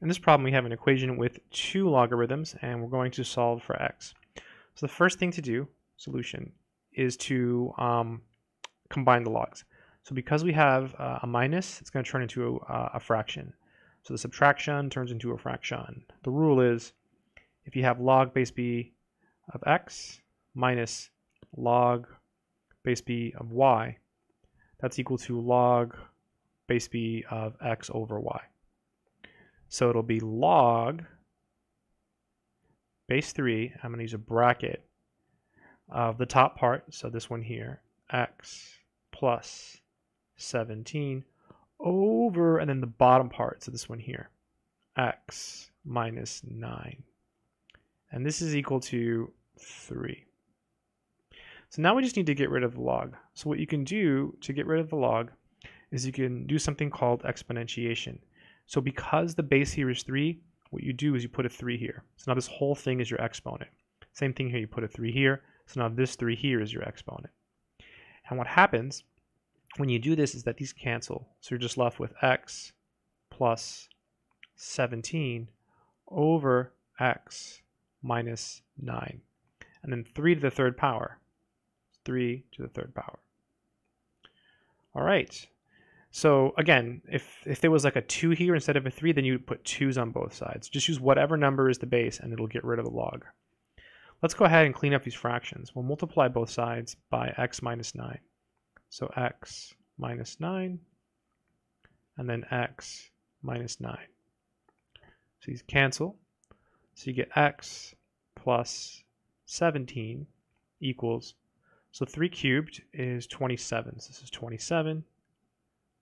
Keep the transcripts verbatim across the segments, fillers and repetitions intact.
In this problem we have an equation with two logarithms and we're going to solve for x. So the first thing to do, solution, is to um, combine the logs. So because we have uh, a minus, it's going to turn into a, uh, a fraction. So the subtraction turns into a fraction. The rule is if you have log base b of x minus log base b of y, that's equal to log base b of x over y. So it'll be log base three, I'm going to use a bracket of the top part, so this one here, x plus seventeen over, and then the bottom part, so this one here, x minus nine. And this is equal to three. So now we just need to get rid of the log. So what you can do to get rid of the log is you can do something called exponentiation. So because the base here is three, what you do is you put a three here. So now this whole thing is your exponent. Same thing here, you put a three here. So now this three here is your exponent. And what happens when you do this is that these cancel. So you're just left with x plus seventeen over x minus nine. And then three to the third power. three to the third power. All right. So again, if, if there was like a two here instead of a three, then you would put twos on both sides. Just use whatever number is the base and it'll get rid of the log. Let's go ahead and clean up these fractions. We'll multiply both sides by x minus nine. So x minus nine, and then x minus nine. So these cancel. So you get x plus seventeen equals, so three cubed is twenty-seven. So this is twenty-seven.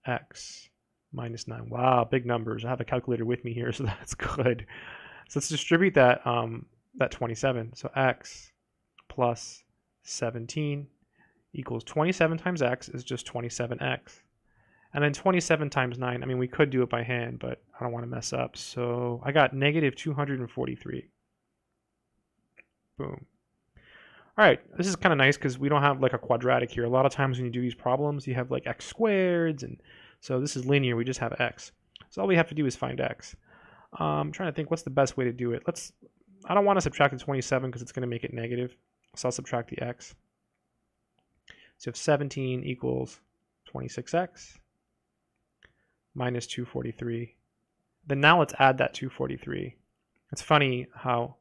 X minus nine. Wow, big numbers. I have a calculator with me here, so that's good. So let's distribute that um, that twenty-seven. So x plus seventeen equals twenty-seven times x is just twenty-seven x. And then twenty-seven times nine, I mean, we could do it by hand, but I don't want to mess up. So I got negative two hundred forty-three. Boom. All right, this is kind of nice because we don't have like a quadratic here. A lot of times when you do these problems, you have like x squareds, and so this is linear, we just have x. So all we have to do is find x. Um, I'm trying to think what's the best way to do it. Let's, I don't want to subtract the twenty-seven because it's gonna make it negative. So I'll subtract the x. So if seventeen equals twenty-six x minus two hundred forty-three, then now let's add that two hundred forty-three. It's funny how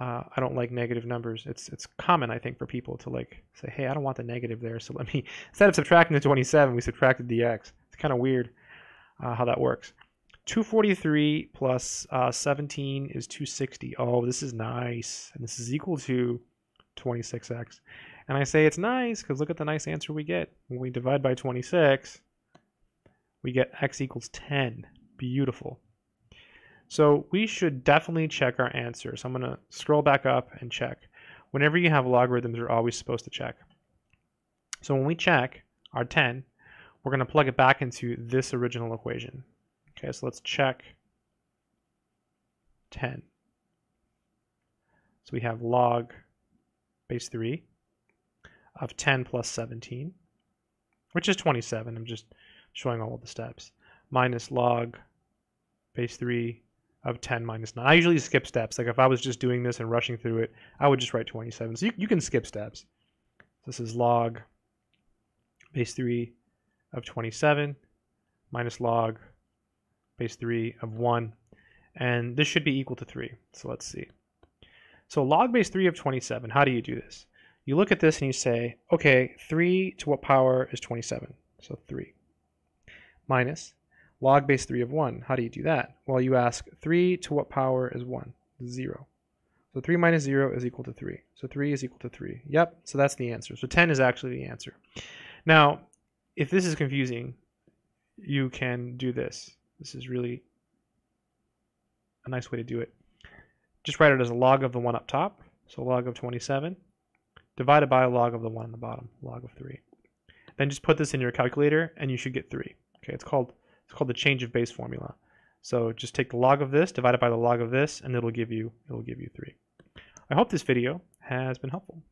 Uh, I don't like negative numbers. It's it's common, I think, for people to like say, hey, I don't want the negative there, so let me, instead of subtracting the twenty-seven, we subtracted the x. It's kind of weird uh, how that works. two hundred forty-three plus uh, seventeen is two hundred sixty. Oh, this is nice. And this is equal to twenty-six x. And I say it's nice because look at the nice answer we get. When we divide by twenty-six, we get x equals ten. Beautiful. So we should definitely check our answer. So I'm going to scroll back up and check. Whenever you have logarithms, you're always supposed to check. So when we check our ten, we're going to plug it back into this original equation. Okay, so let's check ten. So we have log base three of ten plus seventeen, which is twenty-seven. I'm just showing all of the steps, minus log base three of ten minus nine. I usually skip steps. Like if I was just doing this and rushing through it, I would just write twenty-seven. So you, you can skip steps. This is log base three of twenty-seven minus log base three of one. And this should be equal to three. So let's see. So log base three of twenty-seven, how do you do this? You look at this and you say, okay, three to what power is twenty-seven? So three minus log base three of one, how do you do that? Well, you ask three to what power is one? zero. So three minus zero is equal to three. So three is equal to three. Yep, so that's the answer. So ten is actually the answer. Now, if this is confusing, you can do this. This is really a nice way to do it. Just write it as a log of the one up top, so log of twenty-seven, divided by a log of the one on the bottom, log of three. Then just put this in your calculator, and you should get three. Okay, it's called It's called the change of base formula. So just take the log of this, divide it by the log of this, and it'll give you, it'll give you three. I hope this video has been helpful.